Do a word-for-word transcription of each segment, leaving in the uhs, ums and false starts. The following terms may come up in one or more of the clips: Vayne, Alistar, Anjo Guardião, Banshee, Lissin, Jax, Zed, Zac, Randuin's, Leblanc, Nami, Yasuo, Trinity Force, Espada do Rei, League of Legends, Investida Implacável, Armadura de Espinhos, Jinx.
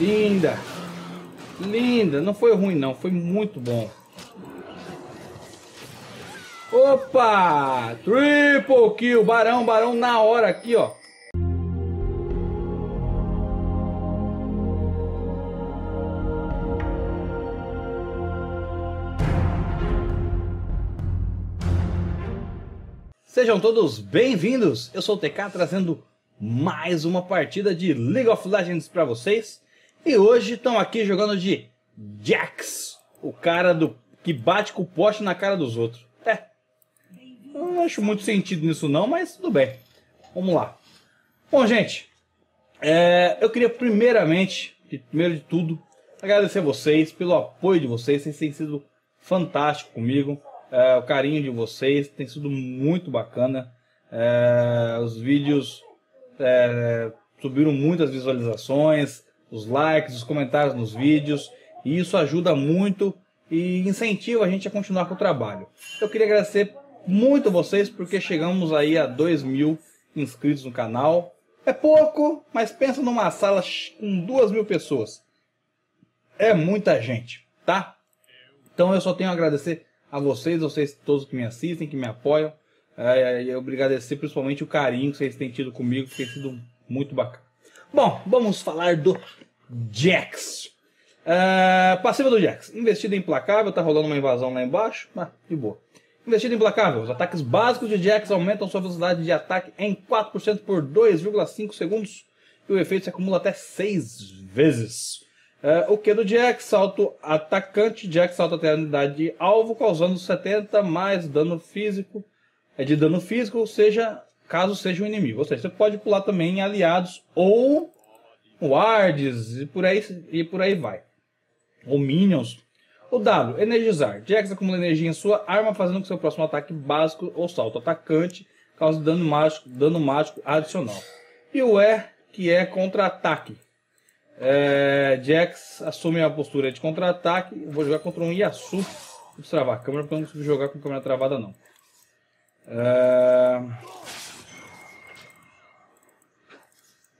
Linda. Linda. Não foi ruim, não. Foi muito bom. Opa! Triple kill. Barão, barão na hora aqui, ó. Sejam todos bem-vindos, eu sou o T K trazendo mais uma partida de League of Legends para vocês. E hoje estão aqui jogando de Jax, o cara do que bate com o poste na cara dos outros. É, não acho muito sentido nisso não, mas tudo bem, vamos lá. Bom gente, é, eu queria primeiramente, primeiro de tudo, agradecer a vocês pelo apoio de vocês, vocês têm sido fantásticos comigo. É, o carinho de vocês tem sido muito bacana, é, os vídeos é, subiram muitas visualizações, os likes, os comentários nos vídeos, e isso ajuda muito e incentiva a gente a continuar com o trabalho. Eu queria agradecer muito a vocês porque chegamos aí a dois mil inscritos no canal. É pouco, mas pensa numa sala com duas mil pessoas, é muita gente, tá? Então eu só tenho a agradecer a vocês, vocês todos que me assistem, que me apoiam. É, eu agradecer principalmente o carinho que vocês têm tido comigo, que tem sido muito bacana. Bom, vamos falar do Jax. É, passiva do Jax. Investida Implacável, tá rolando uma invasão lá embaixo, mas de boa. Investida Implacável. Os ataques básicos de Jax aumentam sua velocidade de ataque em quatro por cento por dois vírgula cinco segundos. E o efeito se acumula até seis vezes. Uh, o Q do Jax, salto atacante, Jax salta até a unidade de alvo, causando setenta mais dano físico, é de dano físico, ou seja, caso seja um inimigo. Ou seja, você pode pular também em aliados ou wards e por aí, e por aí vai. Ou minions. O W, energizar. Jax acumula energia em sua arma, fazendo com que seu próximo ataque básico ou salto atacante cause dano mágico, dano mágico adicional. E o E, que é contra-ataque. É, Jax assume a postura de contra-ataque. Vou jogar contra um Yasuo. Vou travar a câmera porque eu não consigo jogar com a câmera travada não. É...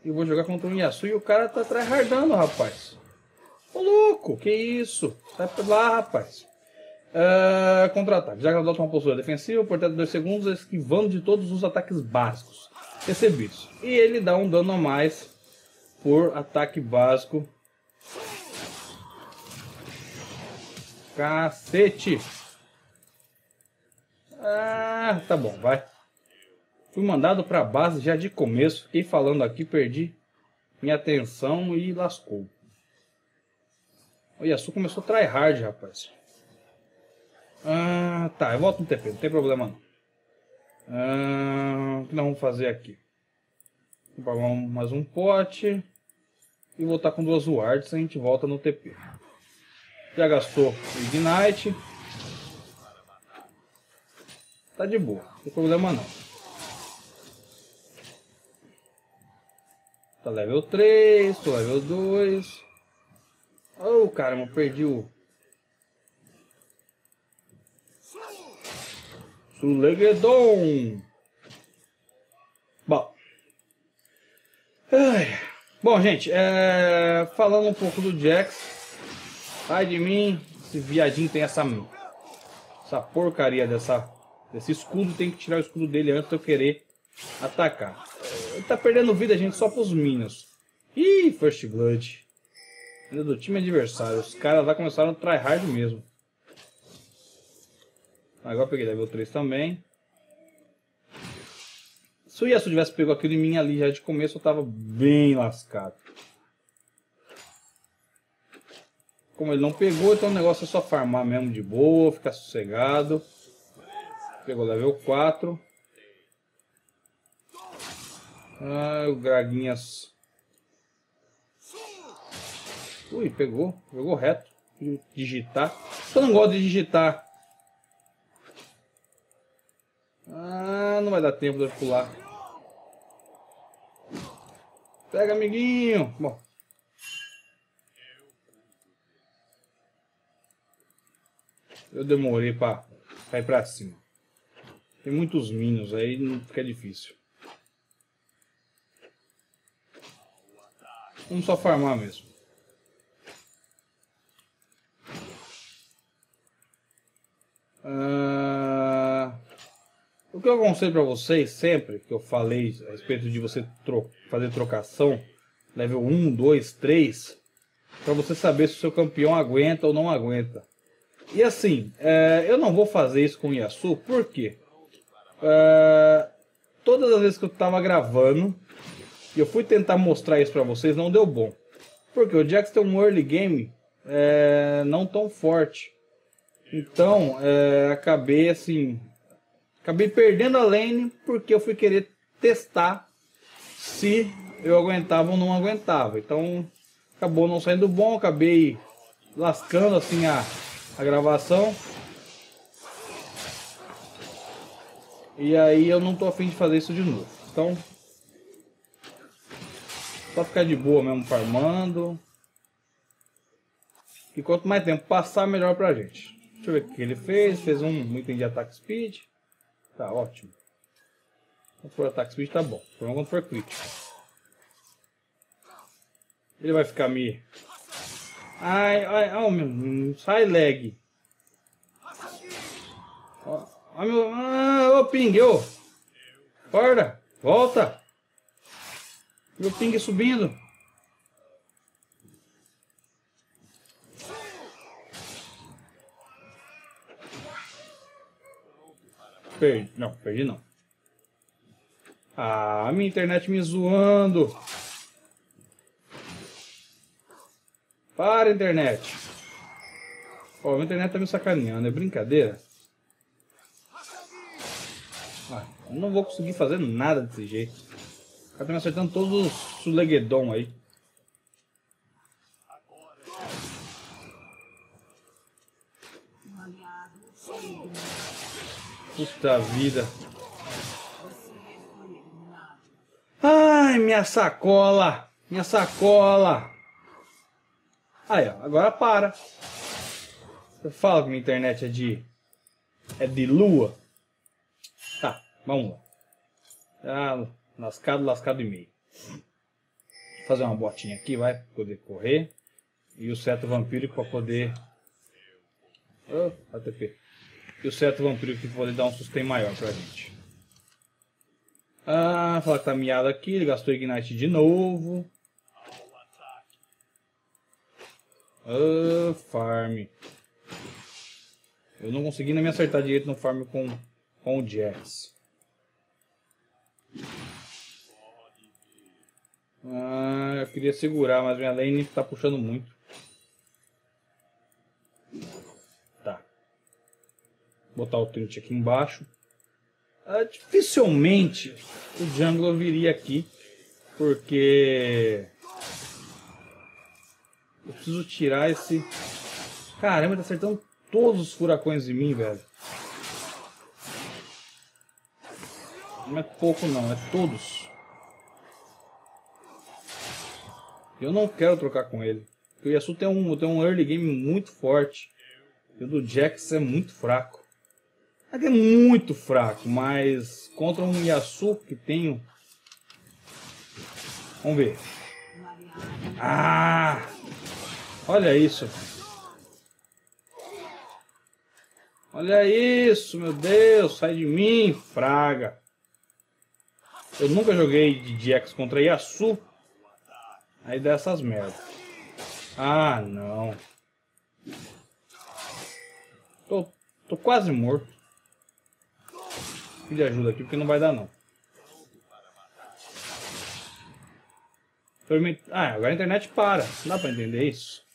Eu vou jogar contra um Yasuo e o cara tá tryhardando, rapaz. Ô louco, que isso? Sai pra lá, rapaz. É, contra-ataque. Jax adota uma postura defensiva por até dois segundos, esquivando de todos os ataques básicos recebidos. E ele dá um dano a mais por ataque básico. Cacete. Ah, tá bom, vai. Fui mandado pra base já de começo. Fiquei falando aqui, perdi minha atenção e lascou. O Yasuo começou a tryhard, rapaz. Ah, tá, eu volto no T P, não tem problema não. Ah, o que nós vamos fazer aqui? Vou pagar um, mais um pote. E voltar com duas wards. A gente volta no T P. Já gastou o Ignite. Tá de boa. Não tem problema não. Tá level três. Tô level dois. Oh caramba, perdi o... Sulegedon. Bom. Ai. Bom, gente, é... falando um pouco do Jax. Sai de mim. Esse viadinho tem essa... Essa porcaria dessa... Desse escudo. Tem que tirar o escudo dele antes de eu querer atacar. Ele tá perdendo vida, gente, só pros minions. Ih, First Blood. Ainda do time adversário. Os caras lá começaram a tryhard mesmo. Agora eu peguei level três também. Se o Yasuo tivesse pego aquilo em mim ali já de começo, eu tava bem lascado. Como ele não pegou, então o negócio é só farmar mesmo de boa, ficar sossegado. Pegou level quatro. Ah, o Graguinhas. Ui, pegou. Jogou reto. Digitar. Eu não gosto de digitar. Ah, não vai dar tempo de eu pular. Pega, amiguinho. Bom. Eu demorei pra, pra ir pra cima. Tem muitos minions aí, não fica difícil. Vamos só farmar mesmo. O que eu aconselho para vocês sempre, que eu falei a respeito de você tro fazer trocação, level um, dois, três, para você saber se o seu campeão aguenta ou não aguenta. E assim, é, eu não vou fazer isso com o Yasuo, por quê? É, todas as vezes que eu estava gravando, e eu fui tentar mostrar isso para vocês, não deu bom. Porque o Jax tem um early game é, não tão forte. Então, é, acabei assim... Acabei perdendo a lane porque eu fui querer testar se eu aguentava ou não aguentava. Então, acabou não saindo bom, acabei lascando assim a, a gravação. E aí eu não tô afim de fazer isso de novo. Então, só ficar de boa mesmo farmando. E quanto mais tempo passar, melhor pra gente. Deixa eu ver o que ele fez. Fez um item de ataque speed. Tá ótimo. Quando for ataque speed tá bom. Por quando for crítico. Ele vai ficar me... Ai, ai, ai, meu... Sai lag. Ó, ai, meu... Ah, ô ping, ô. Acorda, volta. Meu ping subindo. Perdi, não, perdi não. Ah, minha internet me zoando. Para, internet. Ó, minha internet tá me sacaneando, é brincadeira? Ah, não vou conseguir fazer nada desse jeito. O cara tá me acertando todos os suleguedon aí. Puta vida. Ai, minha sacola. Minha sacola. Aí, ó. Agora para. Eu falo que minha internet é de... É de lua. Tá, vamos lá. Ah, lascado, lascado e meio. Vou fazer uma botinha aqui, vai. Pra poder correr. E o seto vampírico pra poder... Oh, A T P. E o certo vampiro que pode dar um sustain maior pra gente. Ah, falar que tá miado aqui. Ele gastou Ignite de novo. Ah, farm. Eu não consegui nem me acertar direito no farm com, com o Jax. Ah, eu queria segurar, mas minha lane tá puxando muito. Botar o Trinity aqui embaixo. Ah, dificilmente o Jungle viria aqui. Porque... Eu preciso tirar esse... Caramba, tá acertando todos os furacões em mim, velho. Não é pouco não, é todos. Eu não quero trocar com ele. Porque o Yasuo tem um, tem um early game muito forte. E o do Jax é muito fraco. Ele é muito fraco, mas contra um Yasuo que tenho. Vamos ver. Ah! Olha isso. Olha isso, meu Deus. Sai de mim, fraga. Eu nunca joguei de Jax contra Yasuo. Aí dá essas merdas. Ah, não. Tô, tô quase morto. De ajuda aqui, porque não vai dar não. Ah, agora a internet para. Não dá pra entender isso.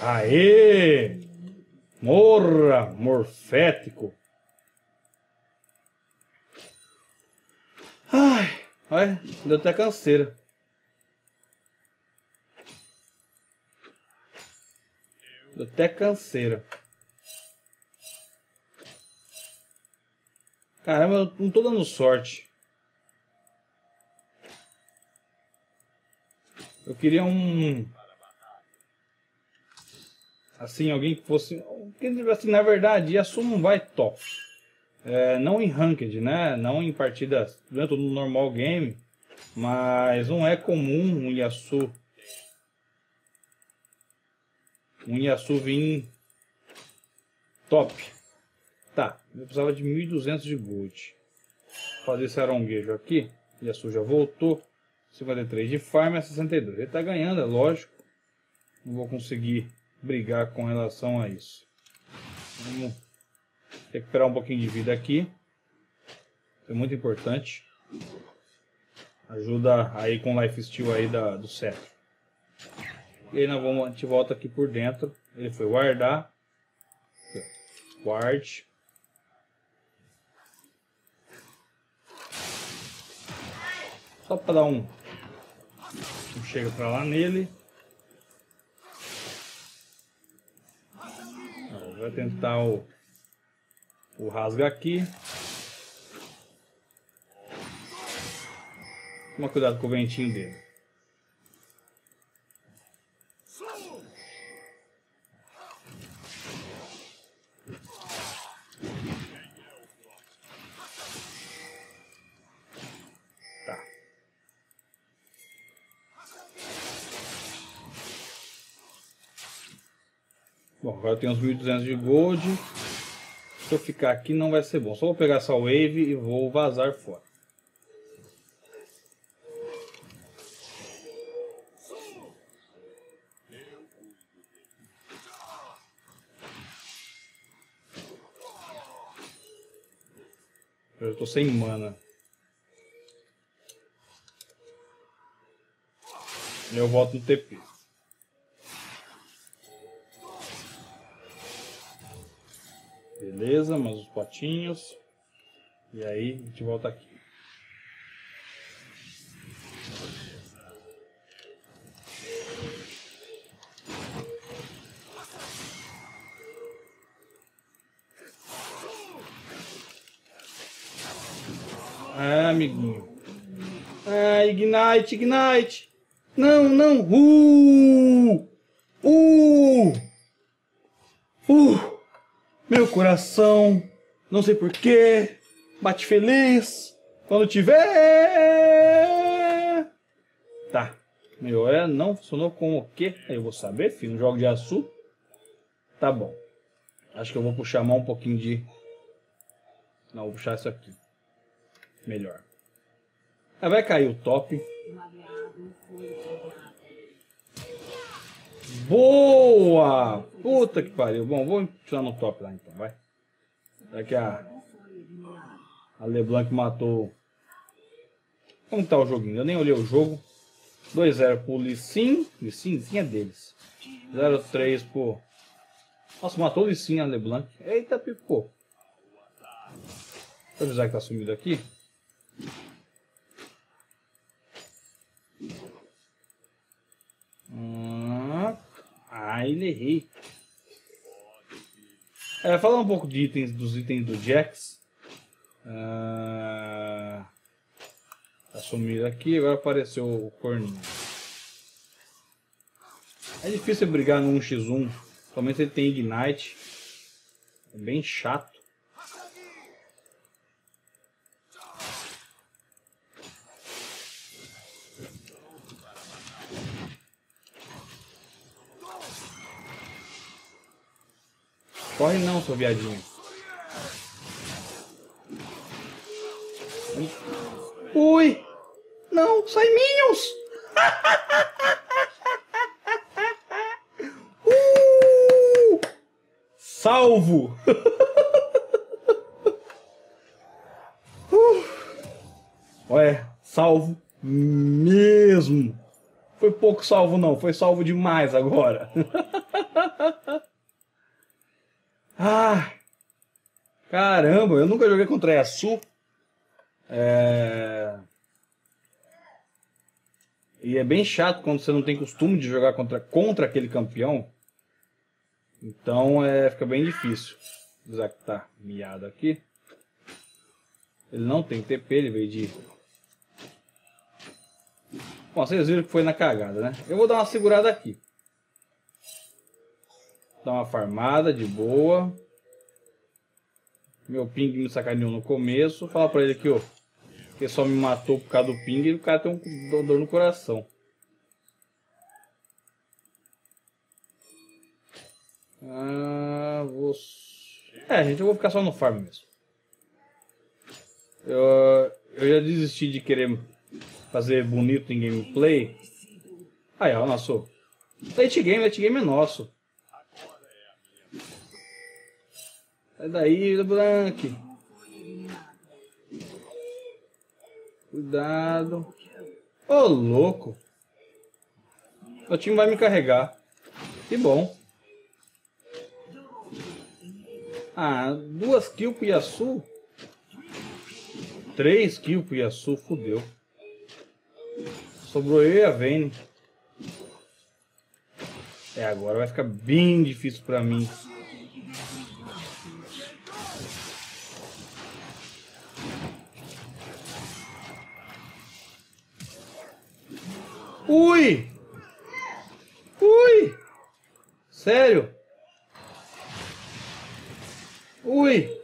Aê! Morra, morfético! Ai, olha, deu até canseira. Deu até canseira. Caramba, eu não tô dando sorte. Eu queria um... Assim, alguém que fosse... Assim, na verdade, Yasuo não vai top. É, não em ranked, né? Não em partidas dentro do normal game. Mas não é comum um Yasuo... Um Yasuo vir top. Tá, eu precisava de mil e duzentos de gold. Vou fazer esse aronguejo aqui. Yasuo já voltou. cinquenta e três de farm a sessenta e dois. Ele tá ganhando, é lógico. Não vou conseguir brigar com relação a isso. Vamos recuperar um pouquinho de vida aqui. É muito importante. Ajuda aí com o lifesteal aí da, do cetro. E aí nós vamos, a gente volta aqui por dentro. Ele foi guardar. Guarde. Só para dar um... Não chega para lá nele. Vai tentar o, o rasga aqui. Toma cuidado com o ventinho dele. Bom, agora eu tenho uns mil e duzentos de gold. Se eu ficar aqui não vai ser bom. Só vou pegar essa wave e vou vazar fora. Eu estou sem mana. Eu volto no T P. Beleza, mais os potinhos. E aí, a gente volta aqui. Ah, amiguinho. Ah, Ignite, Ignite. Não, não. Uh! Uh! Uh! Meu coração, não sei porquê, bate feliz quando tiver. Tá, meu, é, não funcionou com o quê? Eu vou saber, filho, um jogo de Yasuo. Tá bom. Acho que eu vou puxar a mão um pouquinho de... Não, vou puxar isso aqui. Melhor. Aí vai cair o top. Boa! Puta que pariu. Bom, vou tirar no top lá então, vai. Será que a... A Leblanc matou... Como tá o joguinho? Eu nem olhei o jogo. dois a zero pro Lissin. Lissin? Lissin é deles. zero a três pro... Nossa, matou o Lissin a Leblanc. Eita, pipou. Deixa eu avisar que tá sumido aqui. Aí ele errei. É, falar um pouco de itens, dos itens do Jax. Ah, assumir aqui, agora apareceu o corninho. É difícil brigar no um contra um, somente ele tem Ignite. É bem chato. Corre não, seu viadinho. Ui! Não, sai minions! uh! Salvo! uh! Ué, salvo mesmo! Foi pouco salvo não, foi salvo demais agora. Ah, caramba, eu nunca joguei contra Yasuo. É... E é bem chato quando você não tem costume de jogar contra, contra aquele campeão. Então é, fica bem difícil. O Zac tá miado aqui. Ele não tem T P, ele veio de... Bom, vocês viram que foi na cagada, né? Eu vou dar uma segurada aqui. Dar uma farmada de boa. Meu ping me sacaneou no começo. Fala pra ele aqui, ó. Que só me matou por causa do ping e o cara tem um dor no coração. Ah, vou... É, gente, eu vou ficar só no farm mesmo. Eu, eu já desisti de querer fazer bonito em gameplay. Aí, ó, nosso... Late game, late game é nosso. Sai daí, Leblanc. Cuidado. Ô, oh, louco. O time vai me carregar. Que bom. Ah, duas kills pro Yasuo. Três kills pro Yasuo, fodeu. Sobrou eu e a Vayne. É, agora vai ficar bem difícil pra mim. Ui! Ui! Sério? Ui!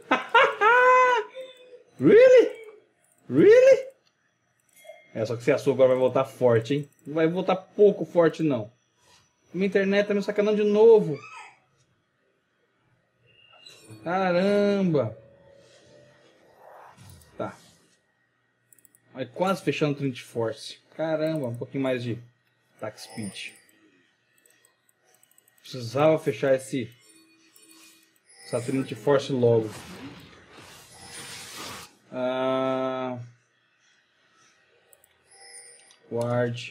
Really? Really? É, só que esse açúcar agora vai voltar forte, hein? Não vai voltar pouco forte, não. Minha internet tá me sacanando de novo. Caramba! Tá. Vai quase fechando o Trinity Force. Caramba, um pouquinho mais de attack speed. Precisava fechar esse... Essa Trinity Force logo. Ah... Guard.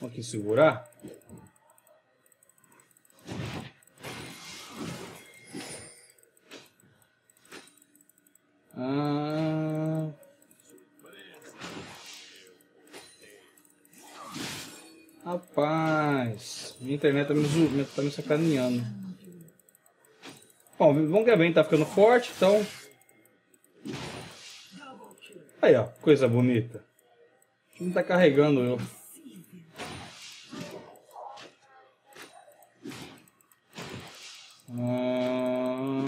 Vamos aqui segurar. Ah... Rapaz, minha internet tá me, zoando, tá me sacaneando. Bom, vamos ver bem, tá ficando forte, então... Aí, ó, coisa bonita. O time tá carregando eu. Ah...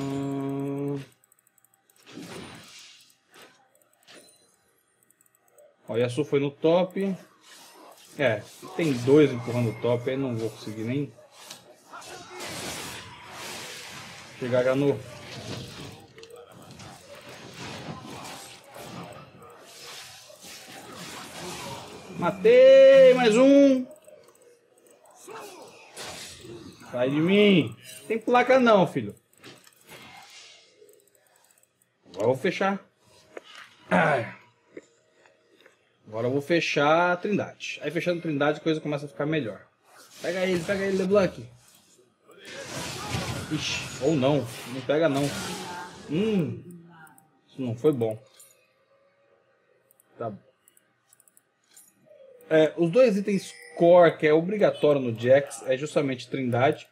Ó, o Yasuo foi no top. É, tem dois empurrando o top, aí não vou conseguir nem chegar já no... Matei, mais um! Sai de mim! Tem placa não, filho. Agora eu vou fechar. Ai. Agora eu vou fechar a Trindade. Aí fechando a Trindade a coisa começa a ficar melhor. Pega ele, pega ele, Leblanc. Ixi, ou não. Não pega não. Hum. Isso não foi bom. Tá. É, os dois itens core que é obrigatório no Jax é justamente Trindade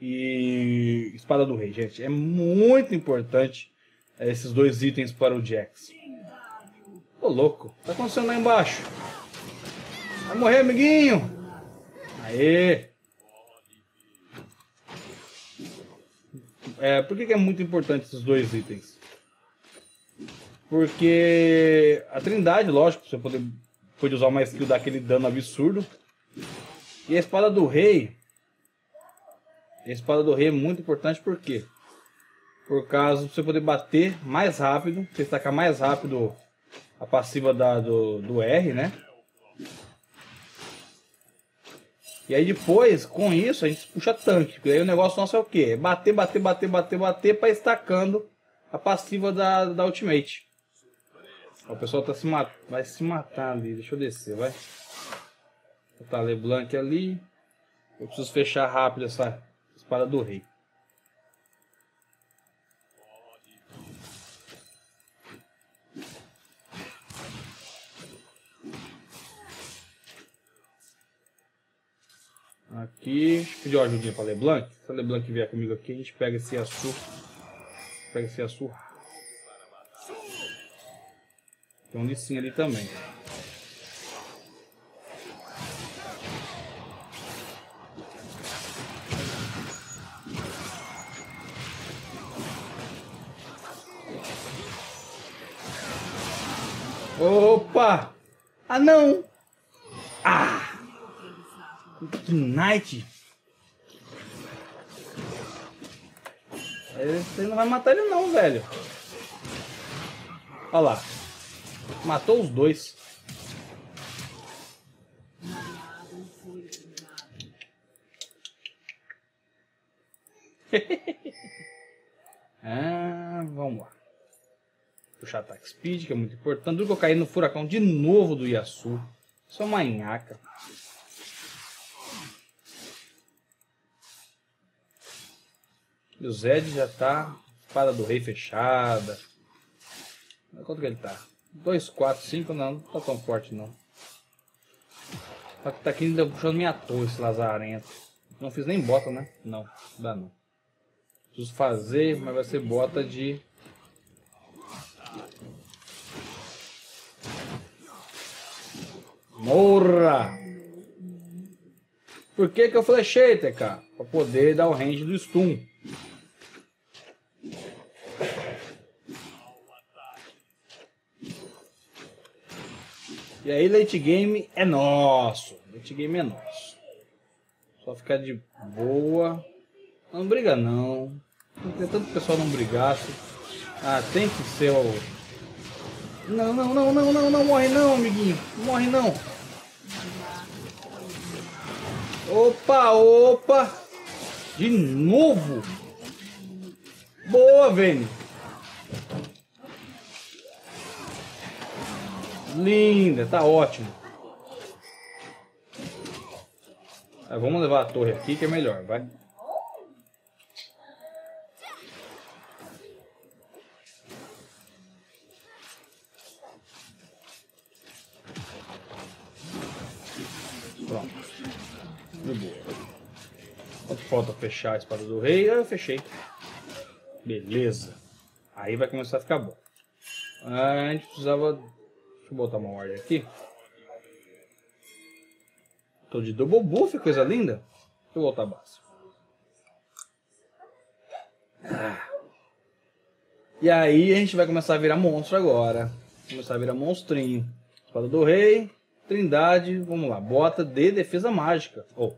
e Espada do Rei, gente. É muito importante é, esses dois itens para o Jax. Ô, louco, tá acontecendo lá embaixo? Vai morrer, amiguinho! Aê! É, por que, que é muito importante esses dois itens? Porque a Trindade, lógico, você pode, pode usar uma skill daquele dano absurdo. E a Espada do Rei... A Espada do Rei é muito importante por quê? Por causa de você poder bater mais rápido, você tacar mais rápido... A passiva da, do, do R, né? E aí depois, com isso, a gente puxa tanque. Porque aí o negócio nosso é o quê? É bater, bater, bater, bater, bater pra estacando a passiva da, da ultimate. Ó, o pessoal tá se mat... vai se matar ali. Deixa eu descer, vai. Vou botar Leblanc ali. Eu preciso fechar rápido essa Espada do Rei. Aqui, deixa eu pedir uma ajudinha pra Leblanc. Se a Leblanc vier comigo aqui, a gente pega esse Yasuo. Pega esse Yasuo. Tem um Lissin ali também. Opa! Ah, não! Ah! Que Knight! Você não vai matar ele não, velho. Olha lá. Matou os dois. Ah, vamos lá. Puxar ataque speed, que é muito importante. Duro que eu caí no furacão de novo do Yasuo. Só uma nhaca. E o Zed já tá. Espada do Rei fechada. Quanto que ele tá? dois, quatro, cinco? Não, não tá tão forte não. Só que tá aqui ainda puxando minha torre esse lazarento. Não fiz nem bota, né? Não, dá não. Preciso fazer, mas vai ser bota de... Morra! Por que que eu flechei, T K? Pra poder dar o range do stun. E aí, late game é nosso. Late game é nosso. Só ficar de boa. Não briga não. Não tem tanto que o pessoal não brigasse. Ah, tem que ser o... Não, não, não, não, não, não. Morre não, amiguinho. Morre não. Opa, opa. De novo. Boa, Vayne. Linda, tá ótimo. Ah, vamos levar a torre aqui que é melhor, vai. Pronto. De boa. Quanto falta fechar a espada do rei? Ah, eu fechei. Beleza. Aí vai começar a ficar bom. Ah, a gente precisava... Vou botar uma ordem aqui. Tô de double buff, coisa linda. Deixa eu voltar a base. Ah. E aí a gente vai começar a virar monstro agora. Começar a virar monstrinho. Espada do rei, trindade, vamos lá. Bota de defesa mágica. Oh.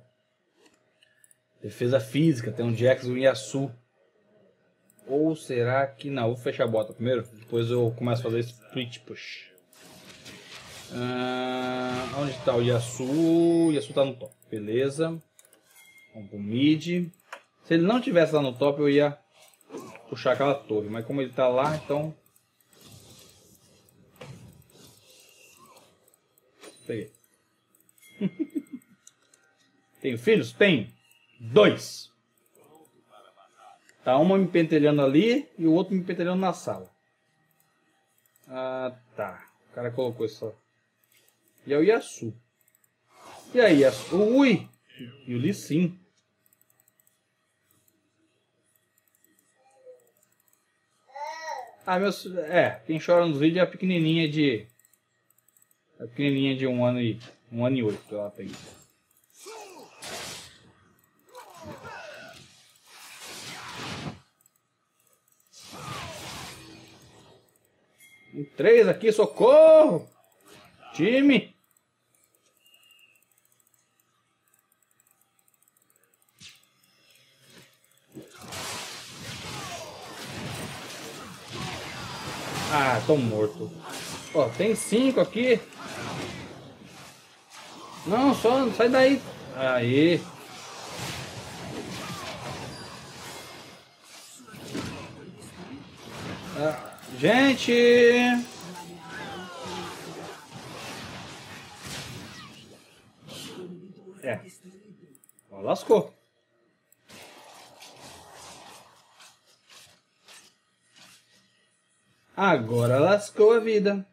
Defesa física, tem um Jax e um Yasuo. Ou será que... Não, vou fechar a bota primeiro. Depois eu começo a fazer split push. Ah, onde está o Yasuo? O Yasuo tá no top, beleza. Vamos pro mid. Se ele não tivesse lá no top, eu ia puxar aquela torre. Mas como ele tá lá, então... Peguei. Tenho filhos? Tenho. Dois. Tá uma me pentelhando ali e o outro me pentelhando na sala. Ah, tá. O cara colocou essa... E é o Yasuo. E aí, Yasuo? Ui! E o Lissin. Ah, meus... É, quem chora nos vídeos é a pequenininha de... A pequenininha de um ano e... Um ano e oito, ela tem. Tem três aqui, socorro! Time! Ah, tô morto. Ó, tem cinco aqui. Não, só sai daí. Aí. Ah, gente. É. Ó, lascou. Agora lascou a vida.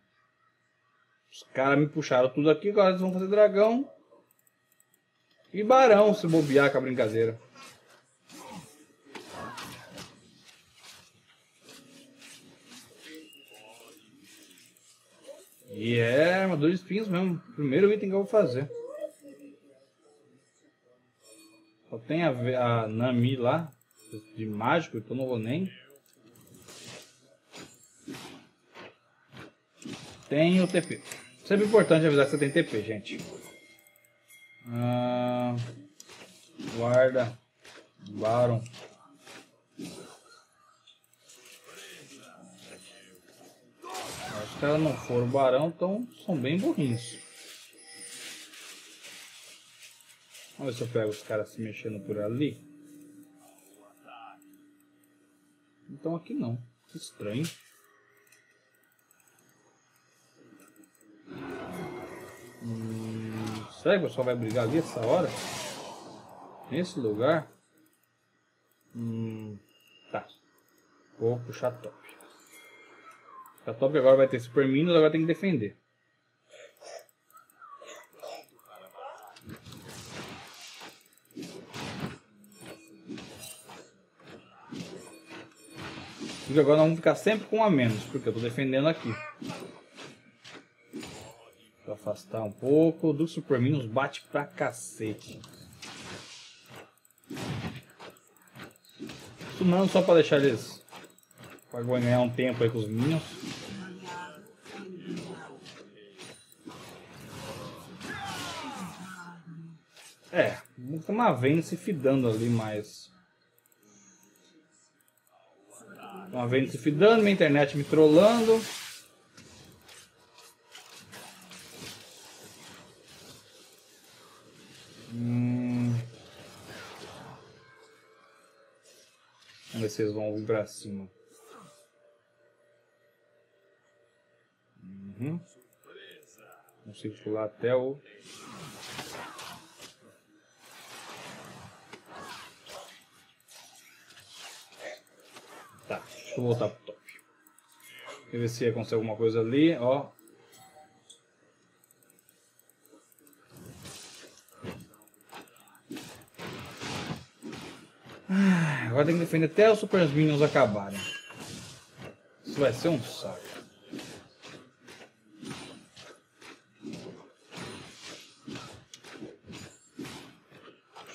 Os caras me puxaram tudo aqui. Agora eles vão fazer dragão. E barão se bobear com a brincadeira. E é armadura de espinhos mesmo. Primeiro item que eu vou fazer. Só tem a, a Nami lá, de mágico, então não vou nem. Tem o T P. Sempre importante avisar que você tem T P, gente. Ah, guarda. Baron. Acho que ela não for o barão, então são bem burrinhos. Vamos ver se eu pego os caras se mexendo por ali. Então aqui não. Que estranho. Hum, será que o pessoal vai brigar ali essa hora? Nesse lugar? Hum, tá. Vou puxar top. A top agora vai ter super minions, agora tem que defender. E agora nós vamos ficar sempre com um a menos, porque eu tô defendendo aqui. Vou afastar um pouco. Do super minions bate pra cacete. Isso não, só pra deixar eles. Pra ganhar um tempo aí com os minions. É, vamos ter uma Vayne se fidando ali mais. Uma Vayne se fidando, minha internet me trollando. Hum. Vamos ver se eles vão vir pra cima. Uhum. Consigo pular até o... Deixa eu voltar pro top. Deixa eu ver se aconteceu alguma coisa ali, ó. Ah, agora tem que defender até os super minions acabarem. Isso vai ser um saco.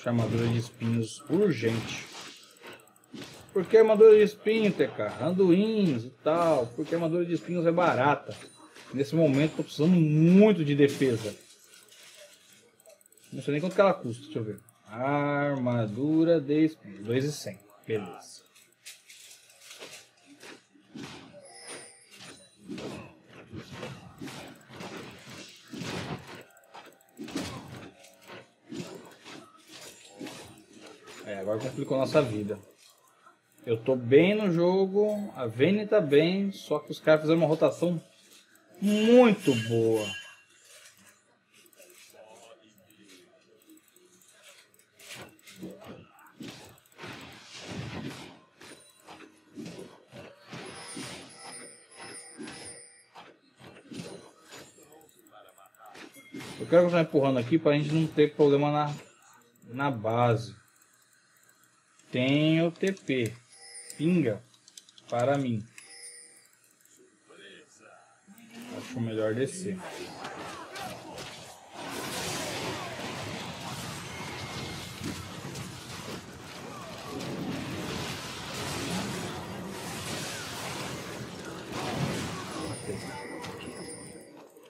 Armadura de espinhos urgente. Por que armadura de espinho, T K? Randuin's e tal. Porque armadura de espinhos é barata. Nesse momento estou precisando muito de defesa. Não sei nem quanto que ela custa, deixa eu ver. Armadura de espinhos, dois mil e cem. Beleza. É, agora complicou nossa vida. Eu tô bem no jogo, a Vayne tá bem, só que os caras fizeram uma rotação muito boa. Eu quero continuar empurrando aqui pra gente não ter problema na, na base. Tem o T P. Pinga para mim. Acho melhor descer.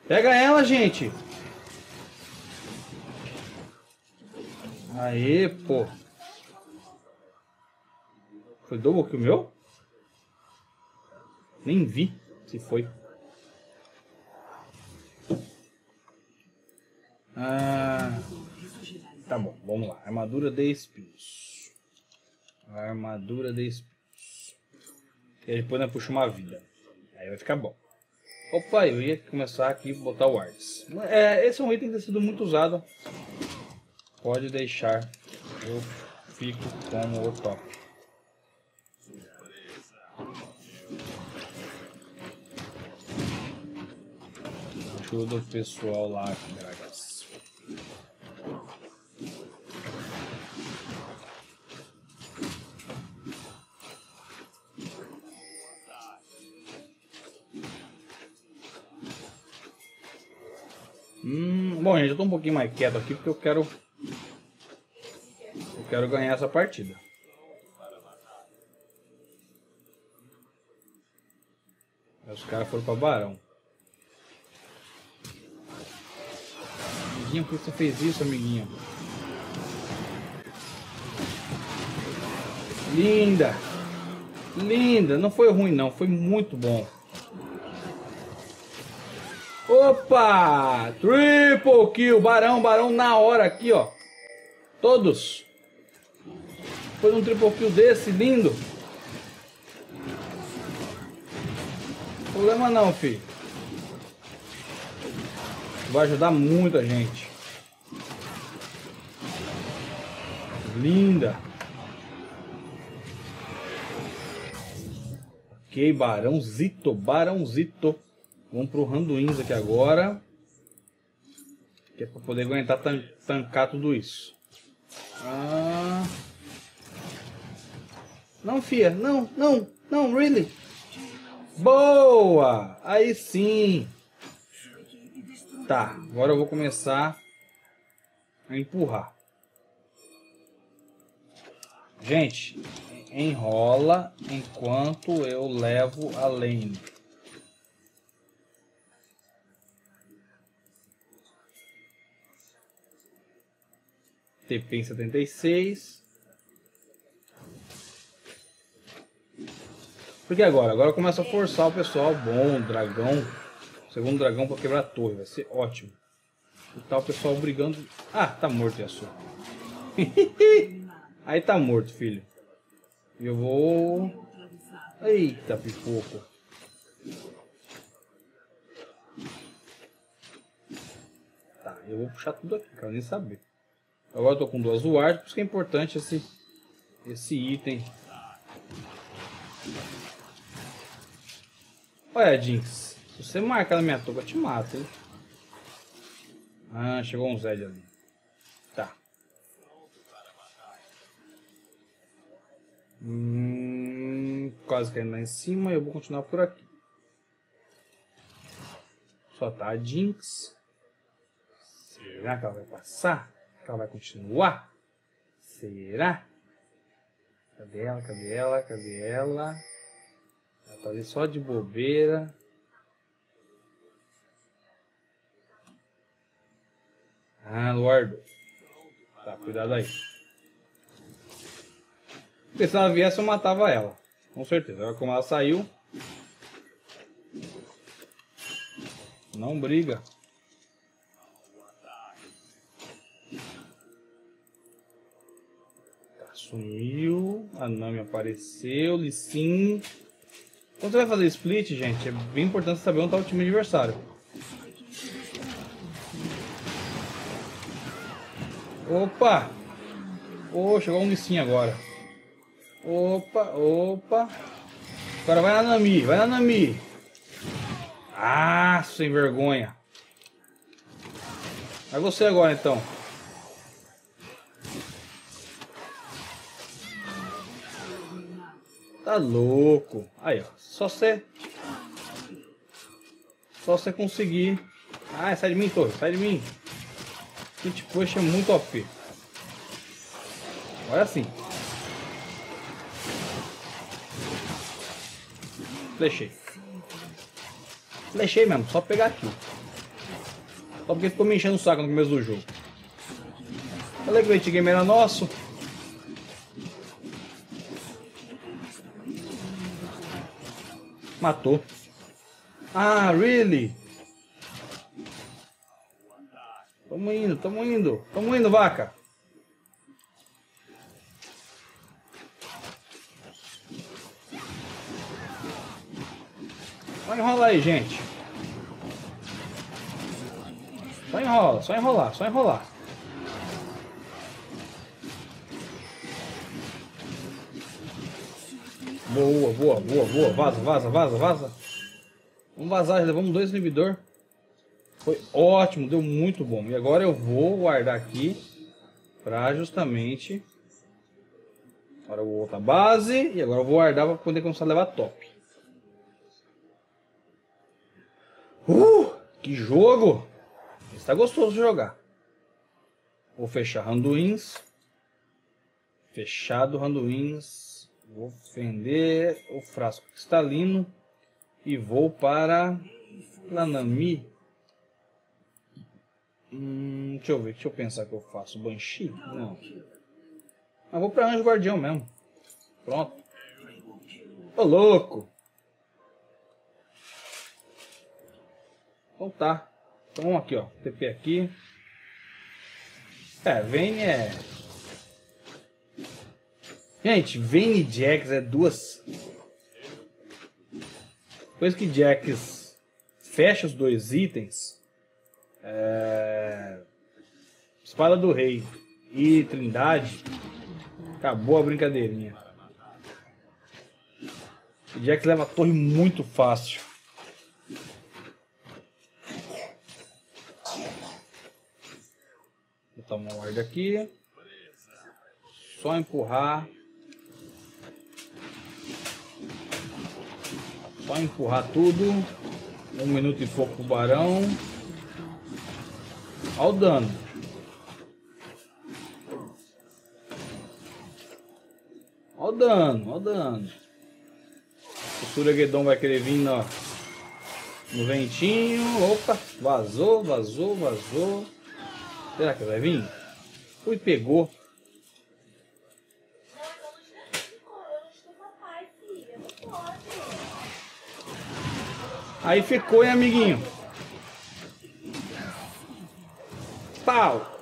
Pega ela, gente! Aê, pô! Foi double kill meu? Nem vi se foi. Ah, tá bom, vamos lá. Armadura de espinhos. Armadura de espinhos. E aí depois nós puxamos uma vida. Aí vai ficar bom. Opa, eu ia começar aqui e botar o wards. É, esse é um item que tem sido muito usado. Pode deixar. Eu fico com o top. Ajuda o pessoal lá, dragas. Hum, bom, gente, eu tô um pouquinho mais quieto aqui porque eu quero... Eu quero ganhar essa partida. Aí os caras foram pra Barão. Amiguinho, por que você fez isso, amiguinho? Linda! Linda! Não foi ruim não, foi muito bom. Opa! Triple kill! Barão, Barão na hora aqui, ó. Todos. Foi um triple kill desse, lindo. Problema não, filho. Vai ajudar muito a gente. Linda. Ok, Barãozito, Barãozito. Vamos pro Randuin's aqui agora. Que é pra poder aguentar tan tancar tudo isso. Ah... Não, fia, não, não, não, really. Boa! Aí sim! Tá, agora eu vou começar a empurrar. Gente, enrola enquanto eu levo a lane. T P em setenta e seis. Porque agora? Agora começa a forçar o pessoal. Bom, dragão. Segundo dragão para quebrar a torre. Vai ser ótimo. E tá o pessoal brigando. Ah, tá morto, Yasuo. Aí tá morto, filho. E eu vou... Eita, pipoco. Tá, eu vou puxar tudo aqui. Quero nem saber. Agora eu tô com duas wards, por isso que é importante esse, esse item. Olha, Jinx, se você marcar na minha touca, eu te mato, hein? Ah, chegou um Zed ali. Tá. Hum, quase caindo lá em cima, eu vou continuar por aqui. Só tá a Jinx. Será que ela vai passar? Ela vai continuar? Será? Cadê ela? Cadê ela? Cadê ela? Ela tá ali só de bobeira. Ah, Lordo. Tá, cuidado aí. Porque se ela viesse eu matava ela. Com certeza. Agora como ela saiu. Não briga. Sumiu, a Nami apareceu, Lissin. Quando você vai fazer split, gente, é bem importante saber onde está o time adversário. Opa! Oh, chegou um Lissin agora. Opa, opa. Agora vai na Nami, vai na Nami. Ah, sem vergonha. Vai você agora então. Tá louco. Aí, ó. Só você... Só você conseguir... Ah, sai de mim, torre. Sai de mim. Hit push é muito O P. Agora sim. Flechei. Flechei mesmo. Só pegar aqui. Só porque ficou me enchendo o saco no começo do jogo. Falei que o late game era nosso. Matou. Ah, really? Tamo indo, tamo indo. Tamo indo, vaca. Só enrola aí, gente. Só enrola, só enrolar, só enrolar. Boa, boa, boa, boa. Vaza, vaza, vaza, vaza. Vamos vazar, levamos dois inibidor. Foi ótimo, deu muito bom. E agora eu vou guardar aqui pra justamente... Agora eu vou voltar à base. E agora eu vou guardar pra poder começar a levar top. Uh, que jogo! Está gostoso de jogar. Vou fechar Randuin's. Fechado Randuin's. Vou vender o frasco cristalino. E vou para Lanami. Hum, deixa eu ver, deixa eu pensar que eu faço. Banshee? Não. Mas vou para Anjo Guardião mesmo. Pronto. Ô, louco! Então tá. Então aqui, ó. T P aqui. É, Vayne é... Gente, Vayne e Jax é duas... Depois que Jax fecha os dois itens... É... Espada do Rei e Trindade... Acabou a brincadeirinha. O Jax leva a torre muito fácil. Vou tomar um ward aqui. Só empurrar. Só empurrar tudo. Um minuto e pouco pro barão. Olha o dano. Olha o dano, olha o dano. O Suraguedon vai querer vir no, no ventinho. Opa, vazou, vazou, vazou. Será que vai vir? Ui, pegou. Aí ficou, hein, amiguinho? Pau!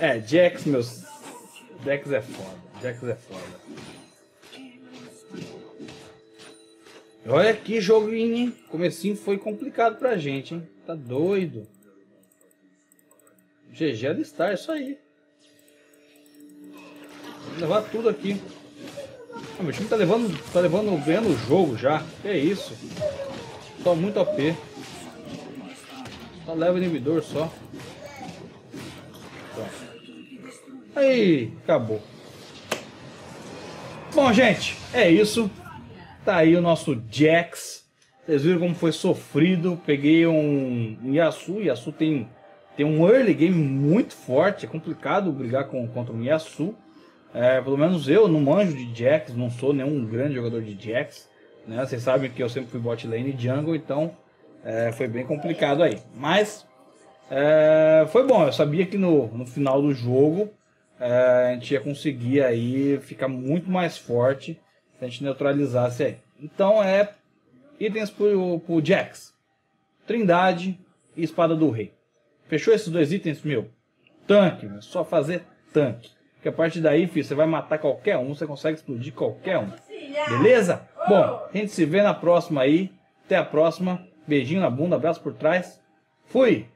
É, Jax, meus... Jax é foda. Jax é foda. Olha que joguinho, hein? Comecinho foi complicado pra gente, hein? Tá doido. G G Alistar, é isso aí. Vou levar tudo aqui. Ah, meu time tá levando, tá levando, ganhando o jogo já. Que é isso? Só muito O P. Só leva o inibidor só. Pronto. Aí, acabou. Bom, gente, é isso. Tá aí o nosso Jax. Vocês viram como foi sofrido. Peguei um Yasuo. Yasuo tem, tem um early game muito forte. É complicado brigar com, contra um Yasuo. É, pelo menos eu não manjo de Jax. Não sou nenhum grande jogador de Jax. Né? Vocês sabem que eu sempre fui bot lane e jungle. Então, é, foi bem complicado aí. Mas, é, foi bom. Eu sabia que no, no final do jogo... É, a gente ia conseguir aí ficar muito mais forte se a gente neutralizasse aí. Então é itens pro, pro Jax, Trindade e Espada do Rei. Fechou esses dois itens, meu? Tanque, meu, só fazer tanque. Porque a partir daí, filho, você vai matar qualquer um, você consegue explodir qualquer um. Beleza? Bom, a gente se vê na próxima aí. Até a próxima. Beijinho na bunda, abraço por trás. Fui!